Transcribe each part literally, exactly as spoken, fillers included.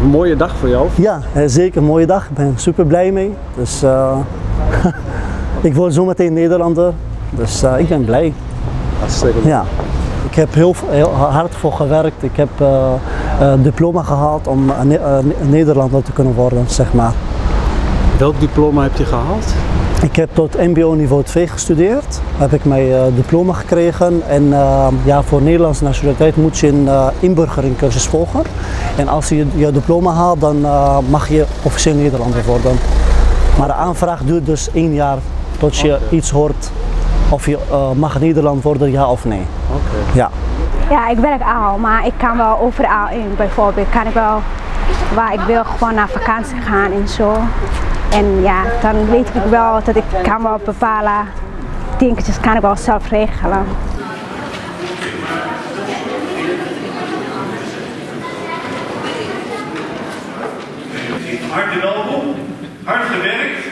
een mooie dag voor jou. Ja, zeker een mooie dag. Ik ben super blij mee. Dus, uh, ik word zo meteen Nederlander. Dus uh, ik ben blij. Hartstikke leuk. Ja. Ik heb heel, heel hard voor gewerkt. Ik heb uh, een diploma gehaald om een, een Nederlander te kunnen worden, zeg maar. Welk diploma heb je gehaald? Ik heb tot M B O niveau twee gestudeerd. Heb ik mijn uh, diploma gekregen en uh, ja, voor Nederlandse nationaliteit moet je een uh, inburgeringcursus volgen. En als je je diploma haalt, dan uh, mag je officieel Nederlander worden. Maar de aanvraag duurt dus één jaar tot je okay. iets hoort of je uh, mag Nederland worden, ja of nee. Okay. Ja. Ja, ik werk A L, maar ik kan wel overal in. Bijvoorbeeld kan ik wel waar ik wil gewoon naar vakantie gaan en zo. En ja, dan weet ik wel dat ik kan wel bepalen dingetjes kan ik wel zelf regelen. Hartelijk welkom, hard gewerkt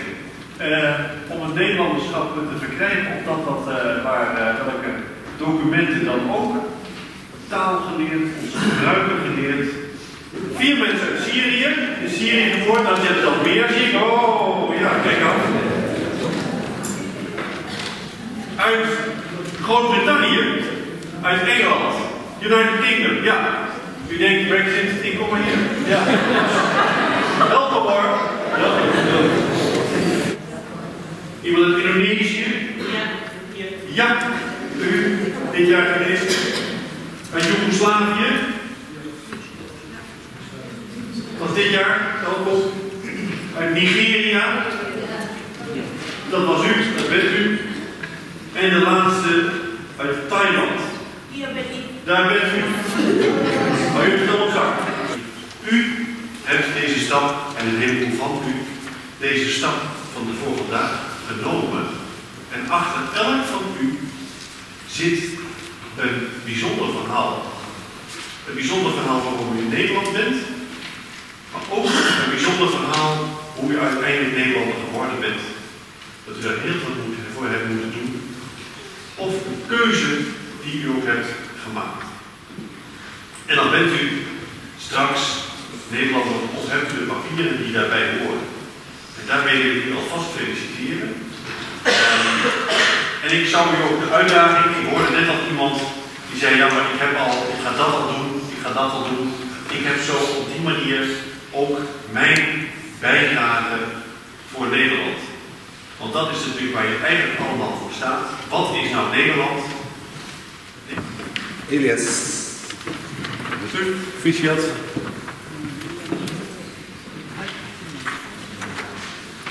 uh, om het Nederlanderschap te verkrijgen, of dat dat uh, waar uh, welke documenten dan ook. Taal geleerd, onze gebruiken geleerd. Vier mensen uit Syrië, in Syrië geboren, dan zit het al meer, zie ik. Oh, ja, kijk aan. Uit Groot-Brittannië, uit Engeland, United Kingdom, ja. U denkt, Brexit, ik kom maar hier. Ja. Welkom hoor. Welkom. Iemand uit Indonesië? Ja. Ja, u, dit jaar geweest. Uit Joegoslavië. Dat was dit jaar, welkom. Uit Nigeria. Dat was u, dat bent u. En de laatste uit Thailand. Hier ben ik. Daar bent u. Maar u hebt het al op zak. U hebt deze stap, en het heleboel van u, deze stap van de vorige dag genomen. En achter elk van u zit een bijzonder verhaal. Een bijzonder verhaal van hoe u in Nederland bent. Maar ook een bijzonder verhaal hoe u uiteindelijk Nederlander geworden bent. Dat u daar heel veel voor hebben moeten doen. Of een keuze die u ook hebt gemaakt. En dan bent u straks Nederlander of hebt u de papieren die daarbij horen. En daarmee wil ik u alvast feliciteren. En ik zou u ook de uitdaging, ik hoorde net al iemand die zei, ja maar ik heb al, ik ga dat al doen, ik ga dat al doen. Ik heb zo op die manier ook mijn bijdrage voor Nederland. Want dat is natuurlijk waar je eigenlijk allemaal voor staat. Wat is nou Nederland? Elias. Natuurlijk, Viciat.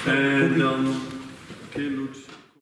En dan Keloet.